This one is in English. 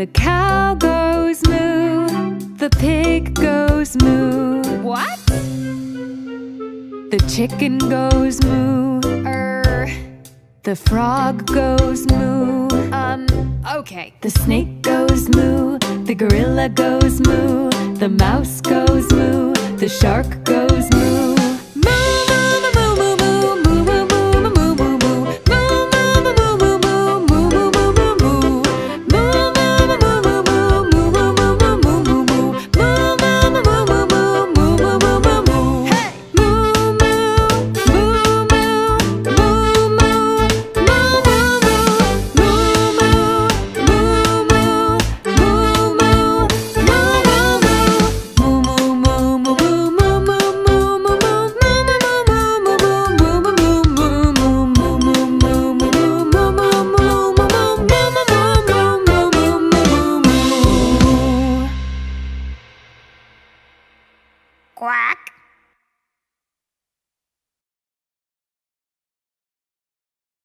The cow goes moo, the pig goes moo. What? The chicken goes moo. The frog goes moo. Okay. The snake goes moo, the gorilla goes moo, the mouse goes moo, the shark goes moo.